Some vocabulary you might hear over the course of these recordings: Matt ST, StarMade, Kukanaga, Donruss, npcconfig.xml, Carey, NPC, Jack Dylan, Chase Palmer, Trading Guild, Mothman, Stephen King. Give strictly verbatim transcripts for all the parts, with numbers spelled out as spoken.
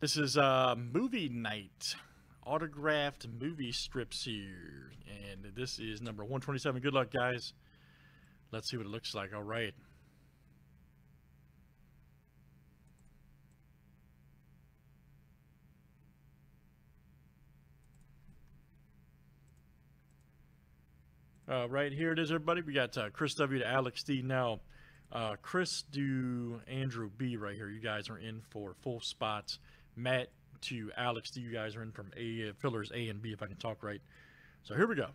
This is uh, Movie Night, autographed movie strips here, and this is number one twenty-seven. Good luck, guys. Let's see what it looks like. All right. Uh, right here it is, everybody. We got uh, Chris W to Alex D. Now, uh, Chris to Andrew B right here. You guys are in for full spots. Matt to Alex D. You guys are in from A, fillers A and B, if I can talk right. So here we go.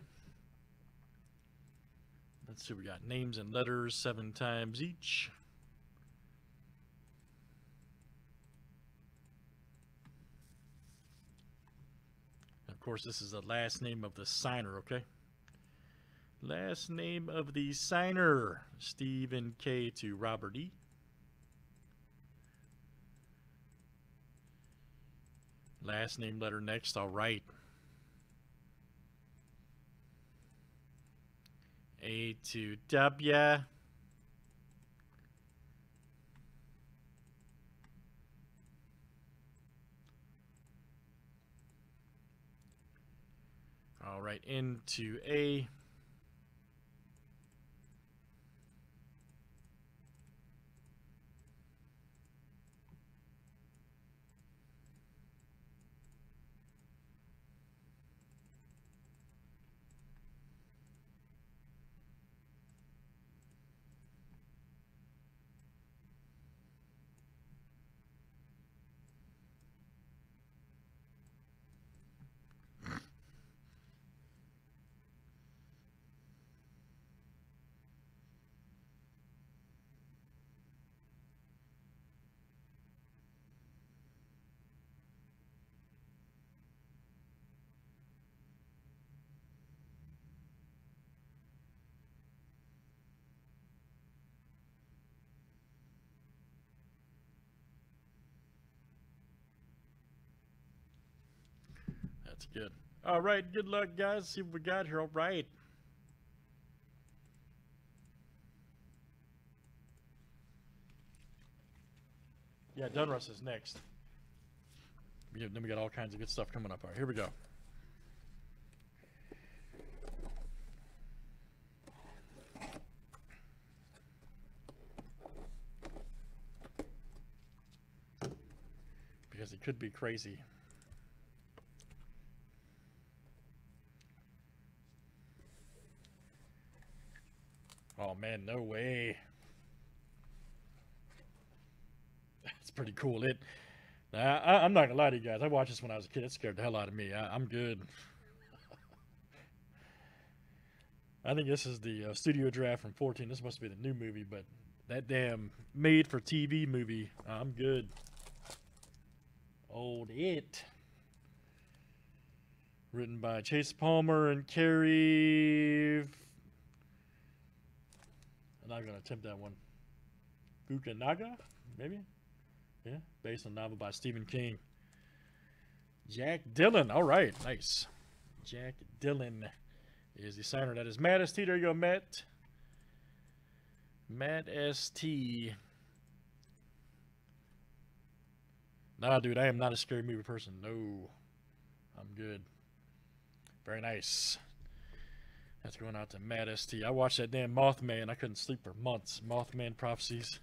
Let's see. We got names and letters seven times each. And of course, this is the last name of the signer, okay? Last name of the signer, Stephen K to Robert E. Last name letter next, all right. A to W. All right, N to A. That's good. All right, good luck, guys. See what we got here. All right. Yeah, Donruss is next. We have, then we got all kinds of good stuff coming up. All right, here we go. Because it could be crazy. Oh man, no way. That's pretty cool. It, I, I, I'm not gonna lie to you guys. I watched this when I was a kid. It scared the hell out of me. I, I'm good. I think this is the uh, studio draft from fourteen. This must be the new movie, but that damn made-for-T V movie. I'm good. Old It. Written by Chase Palmer and Carey. I'm not going to attempt that one. Kukanaga, maybe? Yeah, based on a novel by Stephen King. Jack Dylan. All right, nice. Jack Dylan is the signer. That is Matt S T. There you go, Matt. Matt S T. Nah, dude, I am not a scary movie person. No, I'm good. Very nice. That's going out to Matt S T. I watched that damn Mothman. I couldn't sleep for months. Mothman prophecies.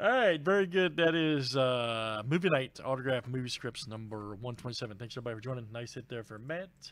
All right, very good. That is uh, Movie Night, autograph movie scripts number one twenty-seven. Thanks everybody for joining. Nice hit there for Matt.